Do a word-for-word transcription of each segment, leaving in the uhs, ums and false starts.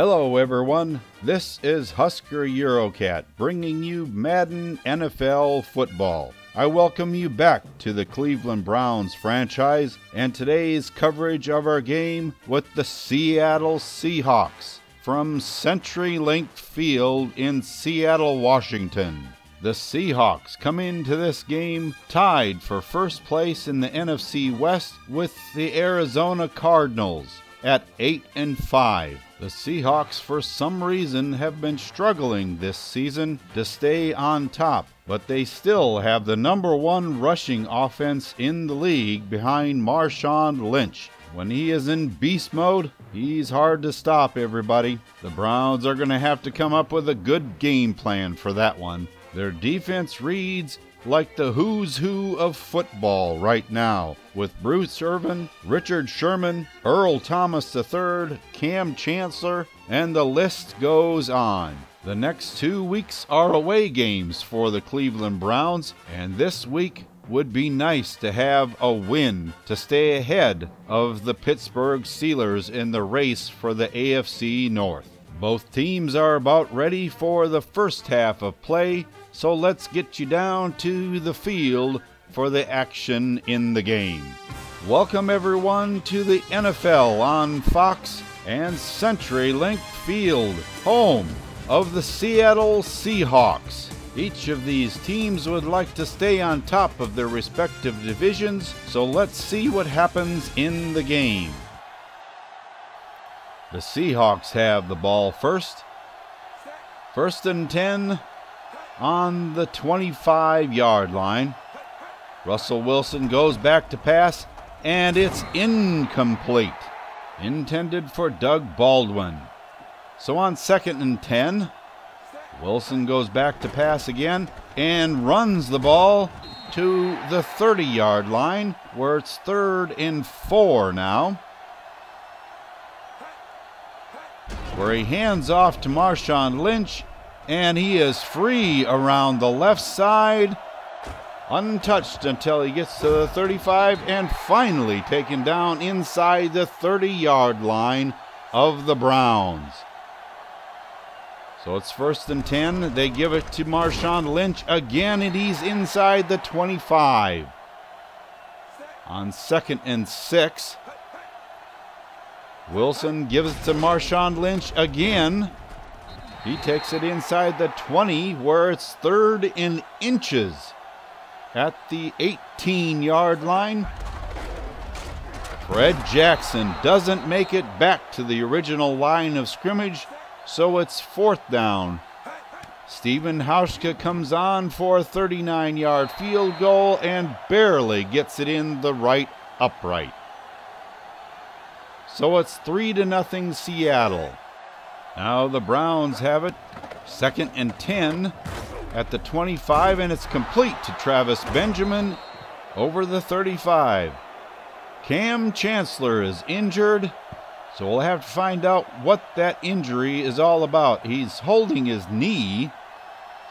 Hello everyone, this is Husker Eurocat bringing you Madden N F L football. I welcome you back to the Cleveland Browns franchise and today's coverage of our game with the Seattle Seahawks from CenturyLink Field in Seattle, Washington. The Seahawks come into this game tied for first place in the N F C West with the Arizona Cardinals at eight and five. The Seahawks, for some reason, have been struggling this season to stay on top, but they still have the number one rushing offense in the league behind Marshawn Lynch. When he is in beast mode, he's hard to stop, everybody. The Browns are going to have to come up with a good game plan for that one. Their defense reads like the who's who of football right now, with Bruce Irvin, Richard Sherman, Earl Thomas the third, Kam Chancellor, and the list goes on. The next two weeks are away games for the Cleveland Browns, and this week would be nice to have a win to stay ahead of the Pittsburgh Steelers in the race for the A F C North. Both teams are about ready for the first half of play, so let's get you down to the field for the action in the game. Welcome everyone to the N F L on Fox and CenturyLink Field, home of the Seattle Seahawks. Each of these teams would like to stay on top of their respective divisions, so let's see what happens in the game. The Seahawks have the ball first. First and ten on the twenty-five yard line. Russell Wilson goes back to pass, and it's incomplete. Intended for Doug Baldwin. So on second and ten, Wilson goes back to pass again and runs the ball to the thirty yard line, where it's third and four now, where he hands off to Marshawn Lynch, and he is free around the left side, untouched until he gets to the thirty-five, and finally taken down inside the thirty yard line of the Browns. So it's first and ten. They give it to Marshawn Lynch again, and he's inside the twenty-five. On second and six, Wilson gives it to Marshawn Lynch again. He takes it inside the twenty, where it's third in inches at the eighteen yard line. Fred Jackson doesn't make it back to the original line of scrimmage, so it's fourth down. Steven Hauschka comes on for a thirty-nine yard field goal and barely gets it in the right upright. So it's three to nothing Seattle. Now the Browns have it. Second and ten at the twenty-five, and it's complete to Travis Benjamin over the thirty-five. Kam Chancellor is injured, so we'll have to find out what that injury is all about. He's holding his knee,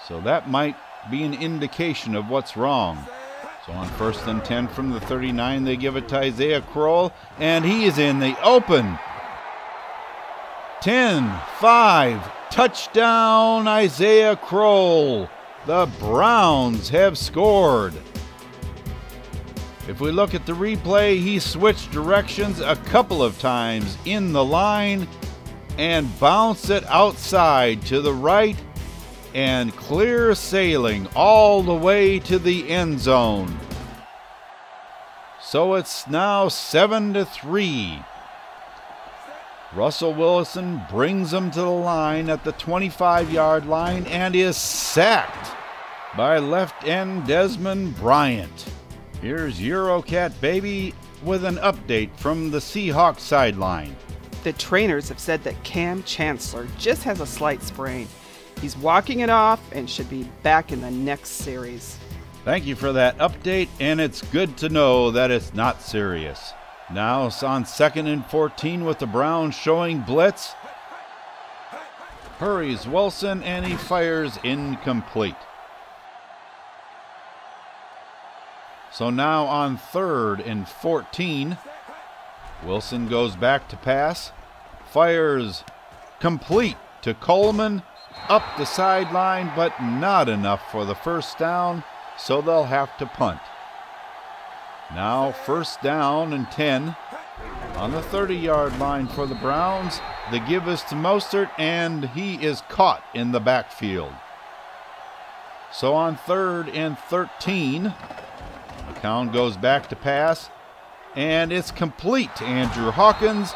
so that might be an indication of what's wrong. So on first and ten from the thirty-nine, they give it to Isaiah Crowell, and he is in the open. ten five, touchdown Isaiah Crowell. The Browns have scored. If we look at the replay, he switched directions a couple of times in the line and bounced it outside to the right, and clear sailing all the way to the end zone. So it's now seven to three. Russell Wilson brings him to the line at the twenty-five yard line and is sacked by left end Desmond Bryant. Here's Eurocat Baby with an update from the Seahawks sideline. The trainers have said that Kam Chancellor just has a slight sprain. He's walking it off and should be back in the next series. Thank you for that update, and it's good to know that it's not serious. Now on second and fourteen with the Browns showing blitz. Hurries Wilson, and he fires incomplete. So now on third and fourteen, Wilson goes back to pass, fires Complete to Coleman, up the sideline, but not enough for the first down, so they'll have to punt. Now first down and ten on the thirty yard line for the Browns. The give is to Mostert, and he is caught in the backfield. So on third and thirteen, McCown goes back to pass, and it's complete to Andrew Hawkins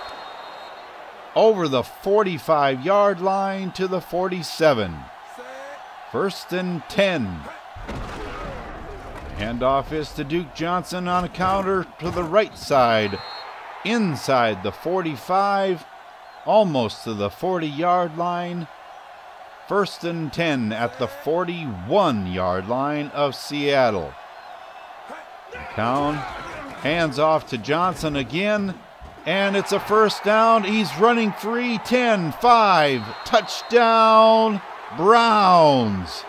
over the forty-five yard line to the forty-seven. First and ten. Handoff is to Duke Johnson on a counter to the right side, inside the forty-five, almost to the forty yard line. First and ten at the forty-one yard line of Seattle. McCown hands off to Johnson again, and it's a first down. He's running free. Ten, five, touchdown Browns.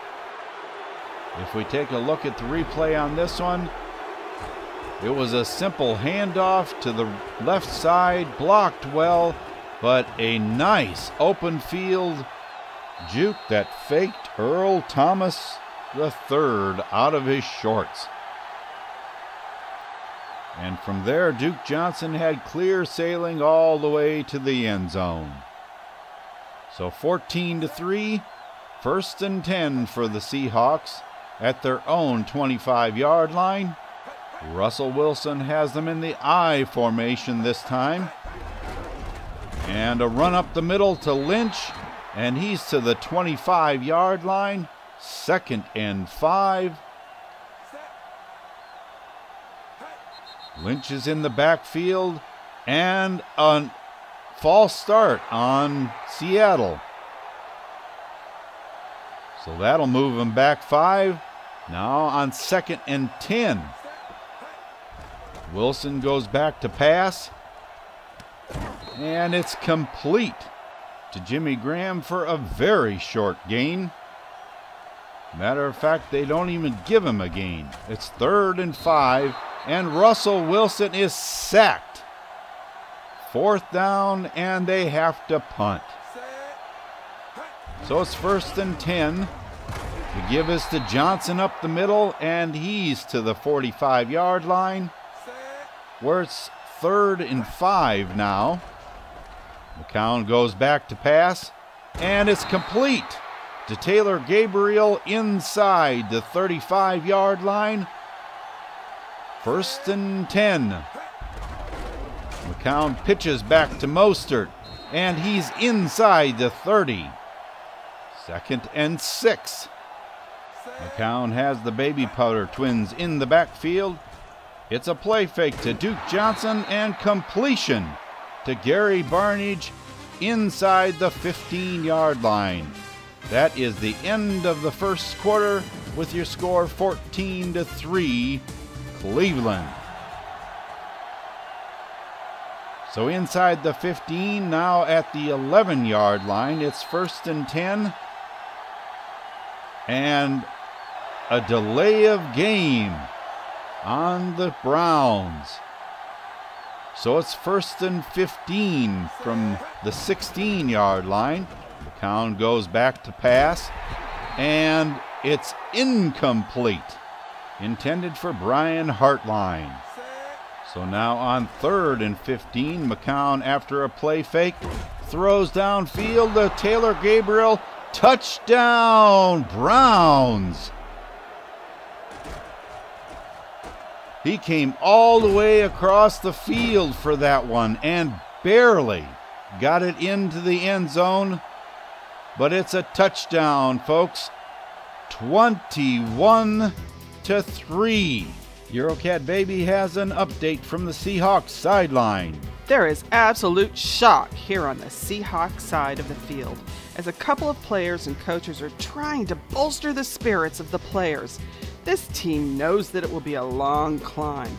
If we take a look at the replay on this one, it was a simple handoff to the left side, blocked well, but a nice open field juke that faked Earl Thomas the third out of his shorts. And from there, Duke Johnson had clear sailing all the way to the end zone. So fourteen to three, first and ten for the Seahawks at their own twenty-five yard line. Russell Wilson has them in the I formation this time. And a run up the middle to Lynch, and he's to the twenty-five yard line, second and five. Lynch is in the backfield, and a false start on Seattle. So that'll move him back five. Now on second and ten. Wilson goes back to pass, and it's complete to Jimmy Graham for a very short gain. Matter of fact, they don't even give him a gain. It's third and five. And Russell Wilson is sacked. Fourth down, and they have to punt. So it's first and ten. The give is to Johnson up the middle, and he's to the forty-five yard line, where it's third and five now. McCown goes back to pass, and it's complete to Taylor Gabriel inside the thirty-five yard line. First and ten. McCown pitches back to Mostert, and he's inside the thirty. Second and six. McCown has the baby powder twins in the backfield. It's a play fake to Duke Johnson, and completion to Gary Barnidge inside the fifteen yard line. That is the end of the first quarter, with your score fourteen to three. Cleveland. So inside the fifteen, now at the eleven yard line, it's first and ten, and a delay of game on the Browns. So it's first and fifteen from the sixteen yard line. McCown goes back to pass, and it's incomplete, intended for Brian Hartline. So now on third and fifteen, McCown, after a play fake, throws downfield to Taylor Gabriel. Touchdown Browns. He came all the way across the field for that one, and barely got it into the end zone, but it's a touchdown, folks. twenty-one to three. Eurocat Baby has an update from the Seahawks sideline. There is absolute shock here on the Seahawks side of the field, as a couple of players and coaches are trying to bolster the spirits of the players. This team knows that it will be a long climb,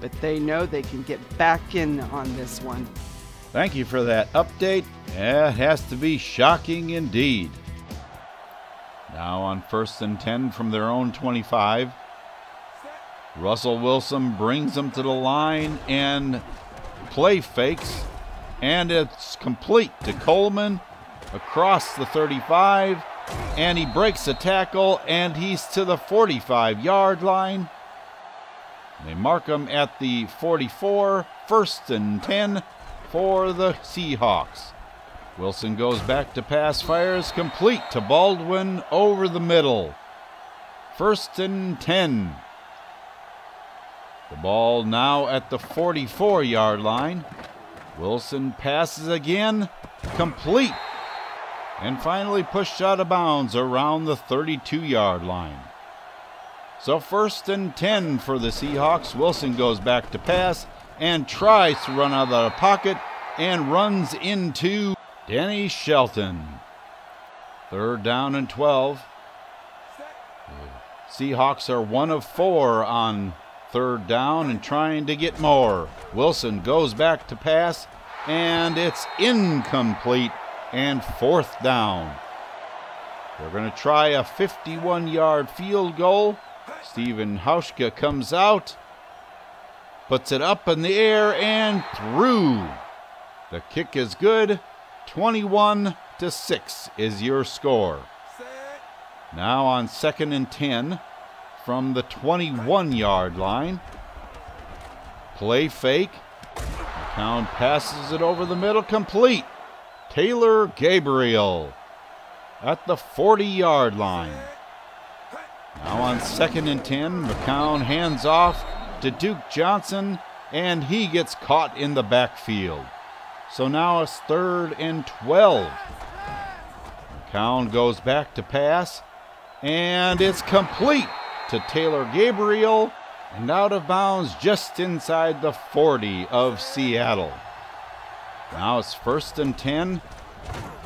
but they know they can get back in on this one. Thank you for that update. Yeah, it has to be shocking indeed. Now on first and ten from their own twenty-five. Russell Wilson brings them to the line and play fakes, and it's complete to Coleman, across the thirty-five, and he breaks a tackle, and he's to the forty-five-yard line. They mark him at the forty-four, first and ten for the Seahawks. Wilson goes back to pass, fires complete to Baldwin over the middle. First and ten. The ball now at the forty-four-yard line. Wilson passes again, complete, and finally pushed out of bounds around the thirty-two-yard line. So first and ten for the Seahawks. Wilson goes back to pass and tries to run out of the pocket and runs into Denny Shelton. Third down and twelve. The Seahawks are one of four on third down and trying to get more. Wilson goes back to pass, and it's incomplete, and fourth down. They're going to try a fifty-one-yard field goal. Steven Hauschka comes out, puts it up in the air, and through. The kick is good. twenty-one to six is your score. Now on second and ten from the twenty-one-yard line. Play fake. McCown passes it over the middle, complete. Taylor Gabriel at the forty-yard line. Now on second and ten, McCown hands off to Duke Johnson, and he gets caught in the backfield. So now it's third and twelve. McCown goes back to pass, and it's complete to Taylor Gabriel, and out of bounds just inside the forty of Seattle. Now it's first and ten.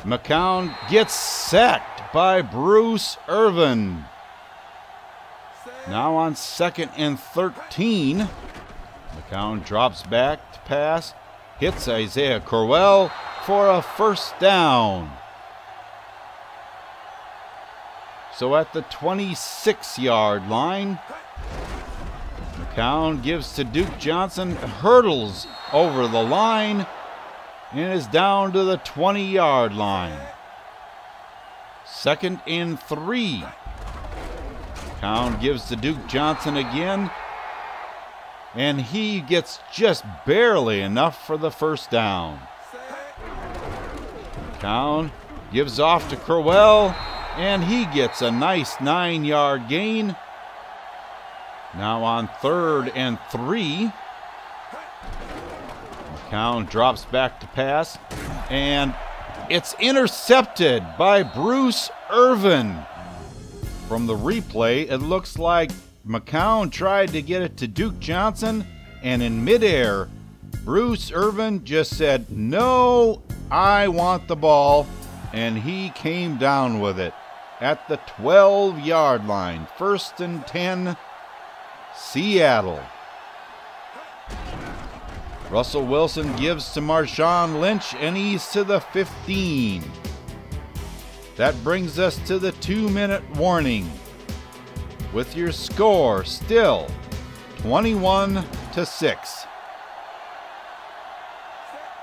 McCown gets sacked by Bruce Irvin. Now on second and thirteen, McCown drops back to pass, hits Isaiah Crowell for a first down. So at the twenty-six-yard line, McCown gives to Duke Johnson, hurdles over the line, and is down to the twenty-yard line. Second and three. McCown gives to Duke Johnson again, and he gets just barely enough for the first down. McCown gives off to Crowell, and he gets a nice nine-yard gain. Now on third and three, McCown drops back to pass, and it's intercepted by Bruce Irvin. From the replay, it looks like McCown tried to get it to Duke Johnson, and in midair, Bruce Irvin just said, "No, I want the ball," and he came down with it at the twelve-yard line. First and ten, Seattle. Russell Wilson gives to Marshawn Lynch, and he's to the fifteen. That brings us to the two-minute warning, with your score still twenty-one to six.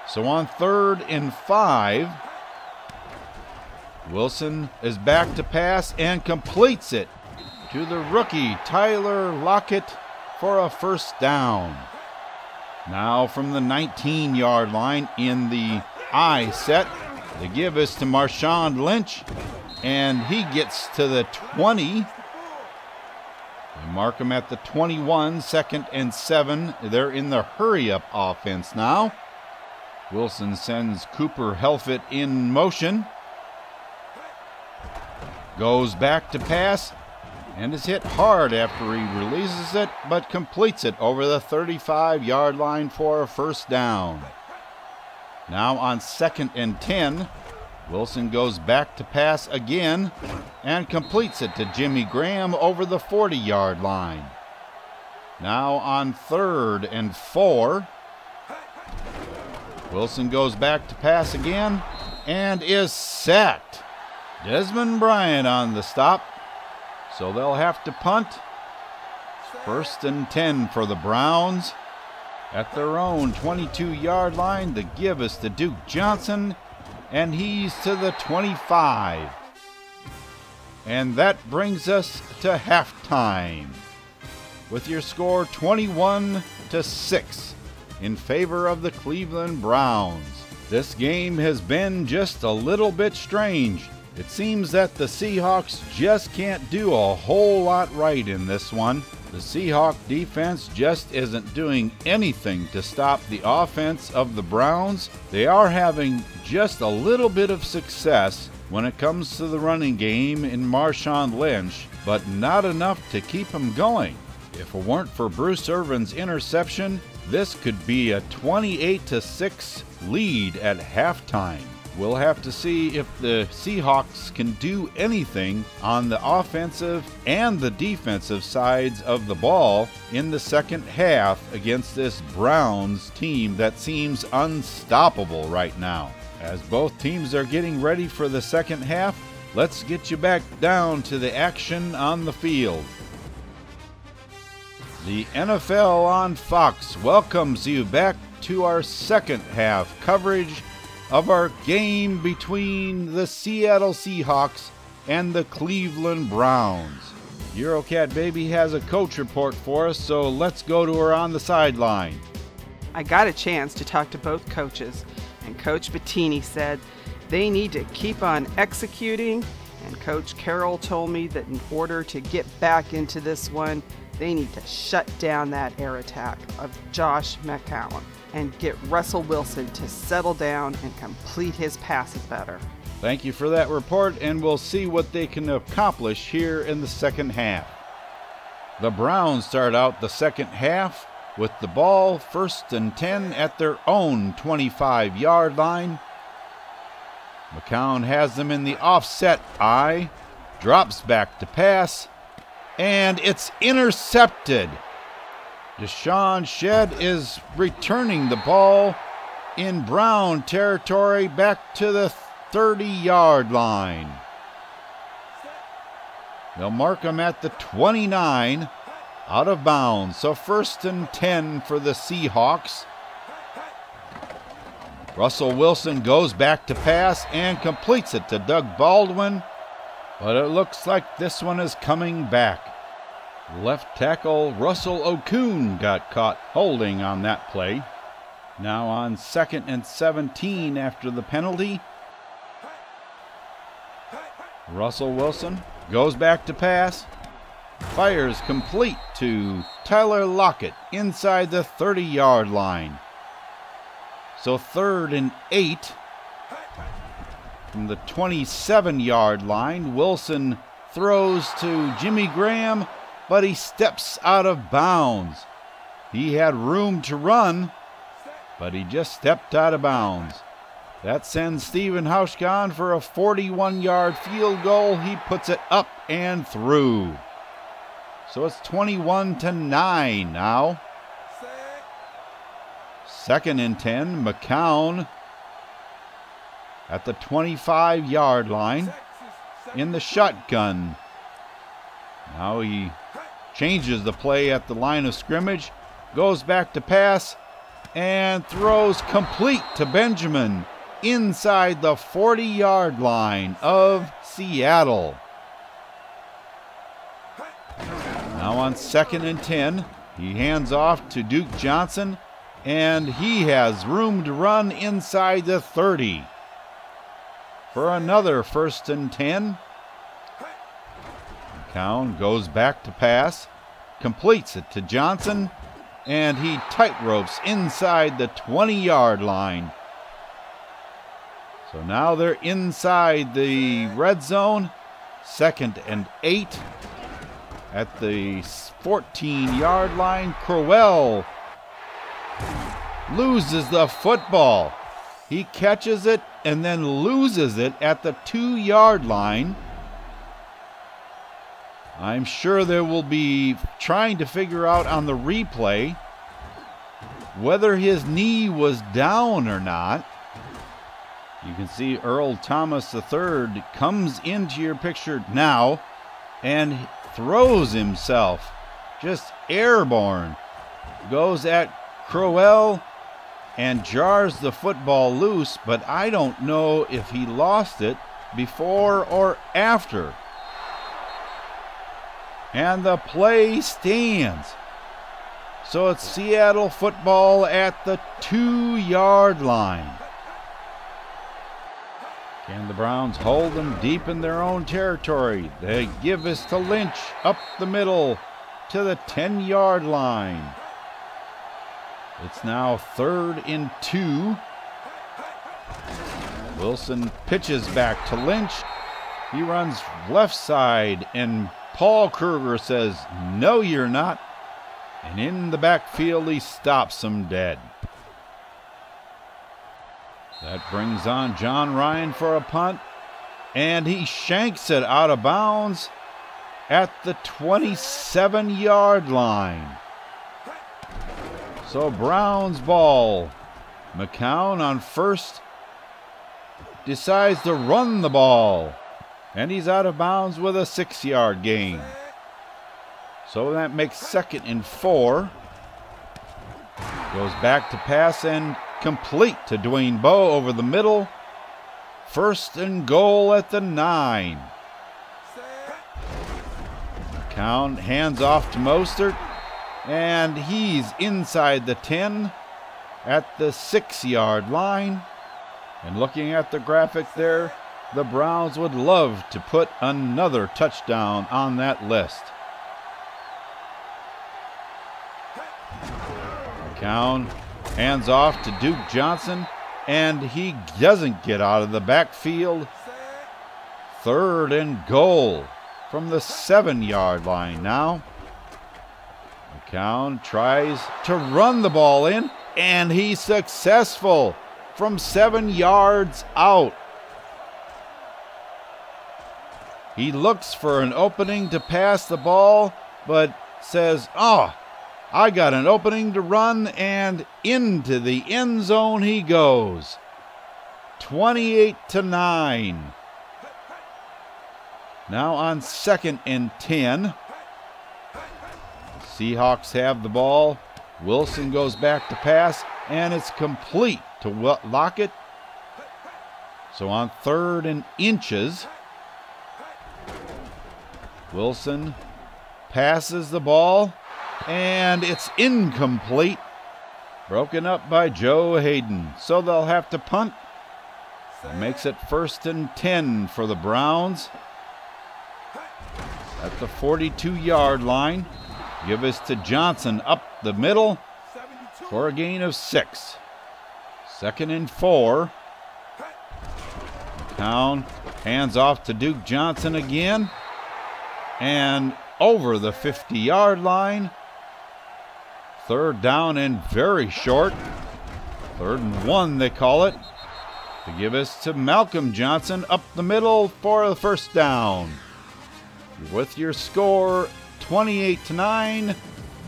So on third and five, Wilson is back to pass and completes it to the rookie Tyler Lockett for a first down. Now from the nineteen-yard line in the I set, the give is to Marshawn Lynch, and he gets to the twenty. They mark him at the twenty-one, second and seven. They're in the hurry-up offense now. Wilson sends Cooper Helfit in motion. Goes back to pass, and is hit hard after he releases it, but completes it over the thirty-five-yard line for a first down. Now on second and ten, Wilson goes back to pass again and completes it to Jimmy Graham over the forty-yard line. Now on third and four, Wilson goes back to pass again and is sacked. Desmond Bryant on the stop, so they'll have to punt. First and ten for the Browns. At their own twenty-two-yard line, the give is to Duke Johnson, and he's to the twenty-five. And that brings us to halftime, with your score twenty-one to six in favor of the Cleveland Browns. This game has been just a little bit strange. It seems that the Seahawks just can't do a whole lot right in this one. The Seahawk defense just isn't doing anything to stop the offense of the Browns. They are having just a little bit of success when it comes to the running game in Marshawn Lynch, but not enough to keep him going. If it weren't for Bruce Irvin's interception, this could be a twenty-eight to six lead at halftime. We'll have to see if the Seahawks can do anything on the offensive and the defensive sides of the ball in the second half against this Browns team that seems unstoppable right now. As both teams are getting ready for the second half, let's get you back down to the action on the field. The N F L on Fox welcomes you back to our second half coverage of our game between the Seattle Seahawks and the Cleveland Browns. Eurocat Baby has a coach report for us, so let's go to her on the sideline. I got a chance to talk to both coaches, and Coach Pettine said they need to keep on executing, and Coach Carroll told me that in order to get back into this one, they need to shut down that air attack of Josh McCown and get Russell Wilson to settle down and complete his passes better. Thank you for that report, and we'll see what they can accomplish here in the second half. The Browns start out the second half with the ball first and ten at their own twenty-five yard line. McCown has them in the offset eye, drops back to pass, and it's intercepted. Deshaun Shedd is returning the ball in Brown territory back to the thirty yard line. They'll mark him at the twenty-nine, out of bounds. So first and ten for the Seahawks. Russell Wilson goes back to pass and completes it to Doug Baldwin, but it looks like this one is coming back. Left tackle Russell Okun got caught holding on that play. Now on second and seventeen after the penalty. Russell Wilson goes back to pass. Fires complete to Tyler Lockett inside the thirty yard line. So third and eight. From the twenty-seven yard line, Wilson throws to Jimmy Graham, but he steps out of bounds. He had room to run, but he just stepped out of bounds. That sends Steven Hauschka on for a forty-one yard field goal. He puts it up and through. So it's twenty-one to nine now. Second and ten, McCown at the twenty-five yard line in the shotgun. Now he changes the play at the line of scrimmage, goes back to pass, and throws complete to Benjamin inside the forty yard line of Seattle. Now on second and ten, he hands off to Duke Johnson, and he has room to run inside the thirty for another first and ten. McCown goes back to pass, completes it to Johnson, and he tightropes inside the twenty yard line. So now they're inside the red zone, second and eight. At the fourteen yard line, Crowell loses the football. He catches it and then loses it at the two yard line. I'm sure there will be trying to figure out on the replay whether his knee was down or not. You can see Earl Thomas the third comes into your picture now and throws himself, just airborne. Goes at Crowell, and jars the football loose, but I don't know if he lost it before or after. And the play stands. So it's Seattle football at the two-yard line. Can the Browns hold them deep in their own territory? They give us to Lynch up the middle to the ten-yard line. It's now third and two. Wilson pitches back to Lynch. He runs left side, and Paul Kruger says, "No, you're not." And in the backfield, he stops him dead. That brings on John Ryan for a punt, and he shanks it out of bounds at the twenty-seven-yard line. So Browns ball. McCown on first decides to run the ball, and he's out of bounds with a six-yard gain. So that makes second and four. Goes back to pass and complete to Dwayne Bowe over the middle. First and goal at the nine. McCown hands off to Mostert, and he's inside the ten at the six-yard line. And looking at the graphic there, the Browns would love to put another touchdown on that list. McCown hands off to Duke Johnson, and he doesn't get out of the backfield. Third and goal from the seven-yard line now. McCown tries to run the ball in, and he's successful from seven yards out. He looks for an opening to pass the ball, but says, "Oh, I got an opening to run," and into the end zone he goes. twenty-eight to nine. Now on second and ten. Seahawks have the ball. Wilson goes back to pass, and it's complete to Lockett. So on third and inches, Wilson passes the ball, and it's incomplete. Broken up by Joe Hayden. So they'll have to punt. That makes it first and ten for the Browns at the forty-two-yard line. Give us to Johnson up the middle for a gain of six. Second and four. McCown hands off to Duke Johnson again, and over the fifty-yard line. Third down and very short. Third and one, they call it. To give us to Malcolm Johnson up the middle for the first down. With your score twenty-eight to nine,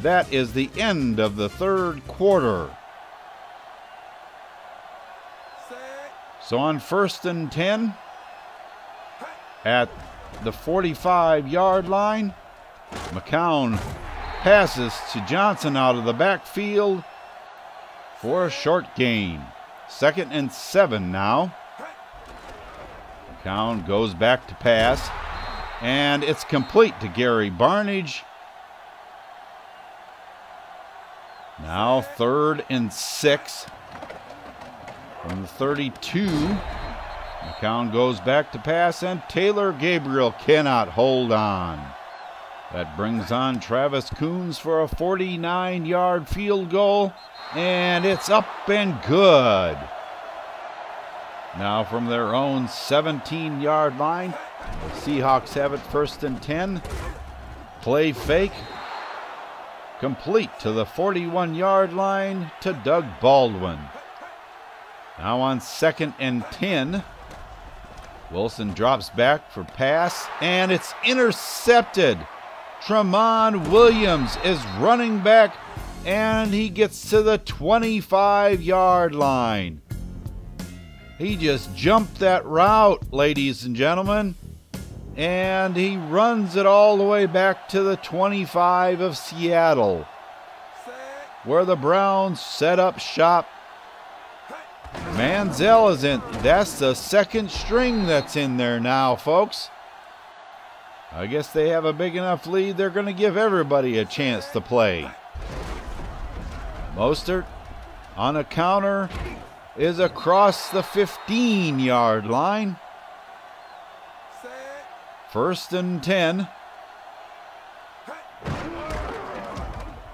that is the end of the third quarter. So on first and ten at the forty-five-yard line, McCown passes to Johnson out of the backfield for a short gain. Second and seven now. McCown goes back to pass, and it's complete to Gary Barnidge. Now third and six from the thirty-two. McCown goes back to pass, and Taylor Gabriel cannot hold on. That brings on Travis Coons for a forty-nine-yard field goal, and it's up and good. Now from their own seventeen-yard line, the Seahawks have it first and ten. Play fake. Complete to the forty-one-yard line to Doug Baldwin. Now on second and ten. Wilson drops back for pass, and it's intercepted. Tramon Williams is running back, and he gets to the twenty-five-yard line. He just jumped that route, ladies and gentlemen, and he runs it all the way back to the twenty-five of Seattle, where the Browns set up shop Manziel is in. That's the second string that's in there now, folks. I guess they have a big enough lead. They're going to give everybody a chance to play. Mostert on a counter is across the fifteen-yard line. First and ten.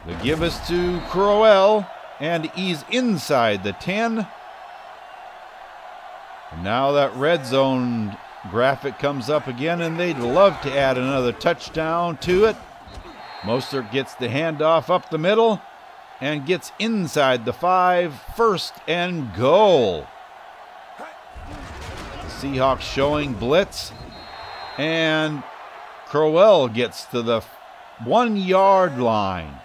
The give is to Crowell, and he's inside the ten. And now that red zone graphic comes up again, and they'd love to add another touchdown to it. Mostert gets the handoff up the middle and gets inside the five. First and goal. Seahawks showing blitz, and Crowell gets to the one-yard line.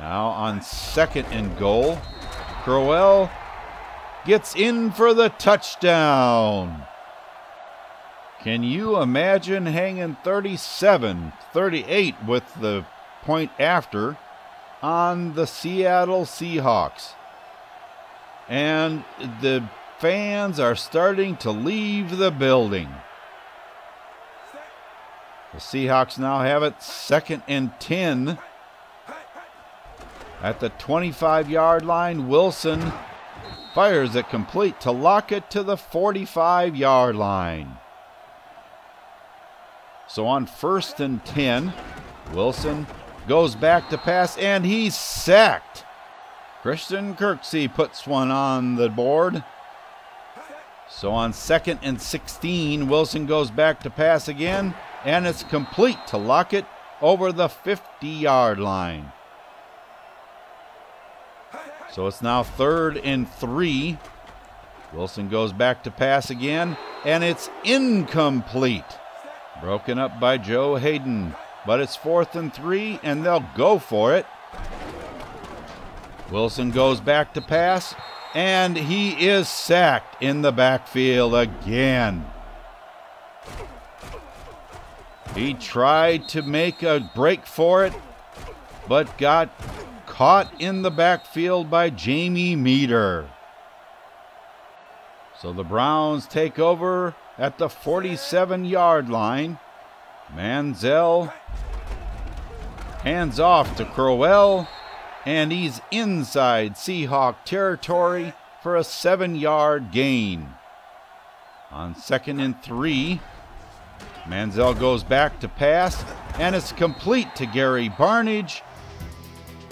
Now on second and goal, Crowell gets in for the touchdown. Can you imagine hanging thirty-seven thirty-eight with the point after on the Seattle Seahawks? And the fans are starting to leave the building. The Seahawks now have it second and ten. At the twenty-five-yard line, Wilson fires it complete to Lockett to the forty-five-yard line. So on first and ten, Wilson goes back to pass, and he's sacked. Christian Kirksey puts one on the board. So on second and sixteen, Wilson goes back to pass again, and it's complete to Lockett over the fifty-yard line. So it's now third and three. Wilson goes back to pass again, and it's incomplete. Broken up by Joe Hayden, but it's fourth and three, and they'll go for it. Wilson goes back to pass, and he is sacked in the backfield again. He tried to make a break for it, but got caught in the backfield by Jamie Meter. So the Browns take over at the forty-seven-yard line. Manziel hands off to Crowell, and he's inside Seahawk territory for a seven-yard gain. On second and three, Manziel goes back to pass, and it's complete to Gary Barnidge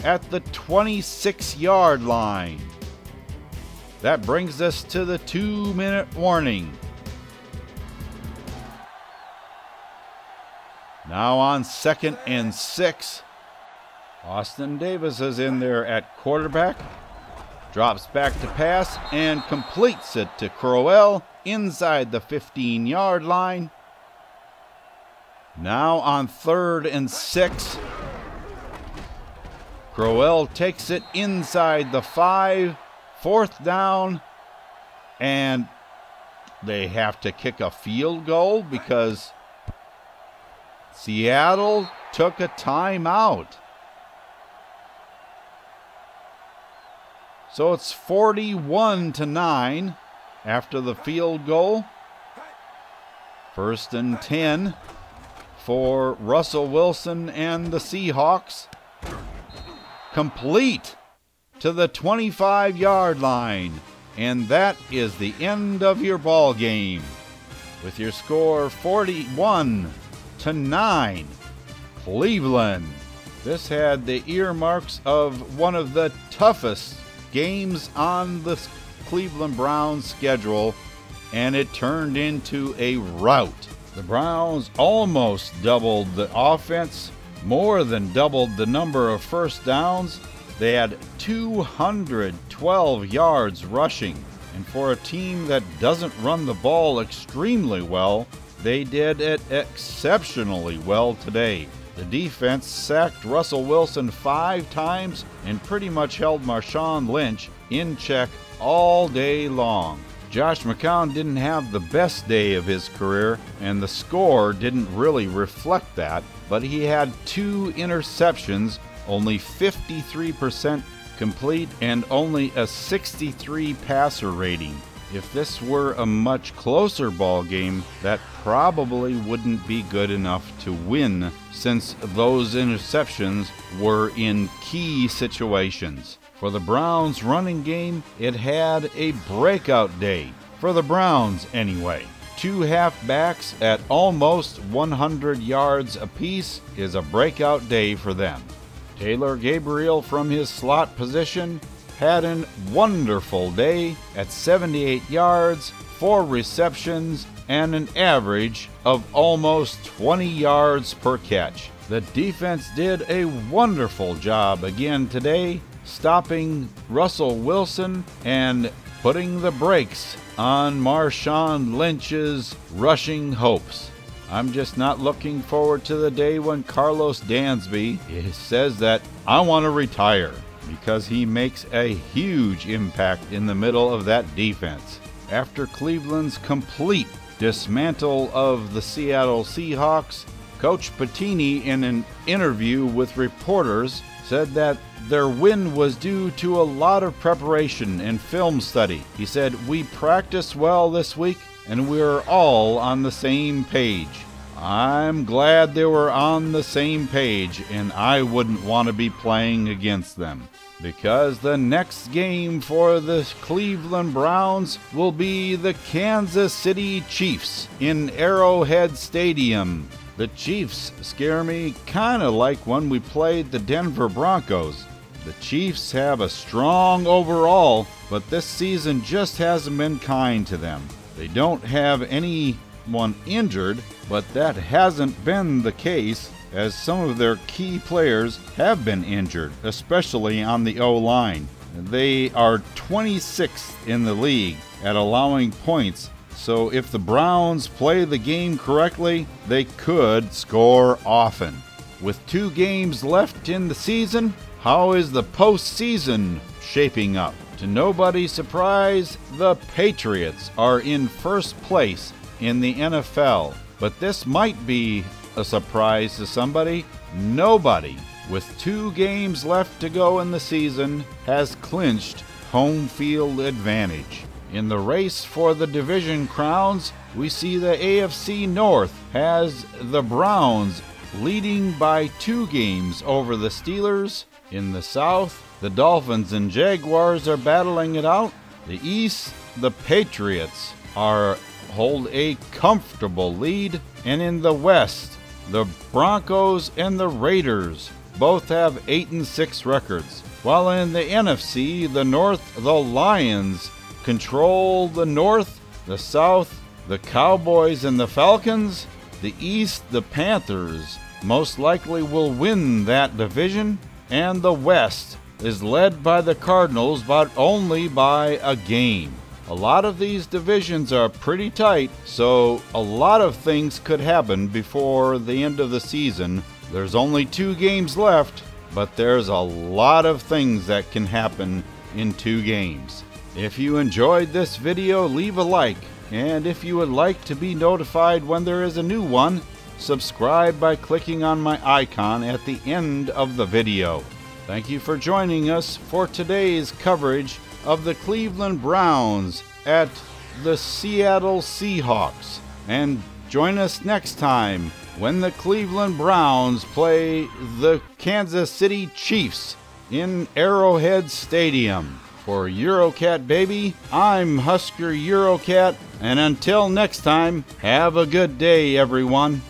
at the twenty-six-yard line. That brings us to the two-minute warning. Now on second and six, Austin Davis is in there at quarterback, drops back to pass, and completes it to Crowell inside the fifteen-yard line. Now on third and six, Crowell takes it inside the five, fourth down, and they have to kick a field goal because Seattle took a timeout. So it's forty-one to nine after the field goal. First and ten for Russell Wilson and the Seahawks. Complete to the twenty-five-yard line, and that is the end of your ball game, with your score forty-one to nine, Cleveland. This had the earmarks of one of the toughest games on the Cleveland Browns schedule, and it turned into a rout. The Browns almost doubled the offense, more than doubled the number of first downs. They had two hundred twelve yards rushing, and for a team that doesn't run the ball extremely well, they did it exceptionally well today. The defense sacked Russell Wilson five times and pretty much held Marshawn Lynch in check all day long. Josh McCown didn't have the best day of his career, and the score didn't really reflect that, but he had two interceptions, only fifty-three percent complete, and only a sixty-three passer rating. If this were a much closer ball game, that probably wouldn't be good enough to win, since those interceptions were in key situations. For the Browns' running game, it had a breakout day. For the Browns, anyway. Two halfbacks at almost one hundred yards apiece is a breakout day for them. Taylor Gabriel, from his slot position, had a wonderful day at seventy-eight yards, four receptions, and an average of almost twenty yards per catch. The defense did a wonderful job again today, stopping Russell Wilson and putting the brakes on Marshawn Lynch's rushing hopes. I'm just not looking forward to the day when Carlos Dansby says that I want to retire, because he makes a huge impact in the middle of that defense. After Cleveland's complete dismantle of the Seattle Seahawks, Coach Pettine, in an interview with reporters, said that their win was due to a lot of preparation and film study. He said, "We practiced well this week and we're all on the same page." I'm glad they were on the same page, and I wouldn't want to be playing against them, because the next game for the Cleveland Browns will be the Kansas City Chiefs in Arrowhead Stadium. The Chiefs scare me kind of like when we played the Denver Broncos. The Chiefs have a strong overall, but this season just hasn't been kind to them. They don't have anyone injured, but that hasn't been the case, as some of their key players have been injured, especially on the O-line. They are twenty-sixth in the league at allowing points, so if the Browns play the game correctly, they could score often. With two games left in the season, how is the postseason shaping up? To nobody's surprise, the Patriots are in first place in the N F L. But this might be a surprise to somebody. Nobody, with two games left to go in the season, has clinched home field advantage. In the race for the division crowns, we see the A F C North has the Browns leading by two games over the Steelers. In the South, the Dolphins and Jaguars are battling it out. The East, the Patriots are hold a comfortable lead, and in the West, the Broncos and the Raiders both have eight and six records, while in the N F C, the North, the Lions control the North, the South, the Cowboys and the Falcons, the East, the Panthers most likely will win that division, and the West is led by the Cardinals, but only by a game. A lot of these divisions are pretty tight, so a lot of things could happen before the end of the season. There's only two games left, but there's a lot of things that can happen in two games. If you enjoyed this video, leave a like, and if you would like to be notified when there is a new one, subscribe by clicking on my icon at the end of the video. Thank you for joining us for today's coverage of the Cleveland Browns at the Seattle Seahawks. And join us next time when the Cleveland Browns play the Kansas City Chiefs in Arrowhead Stadium. For Eurocat Baby, I'm Husker Eurocat, and until next time, have a good day, everyone.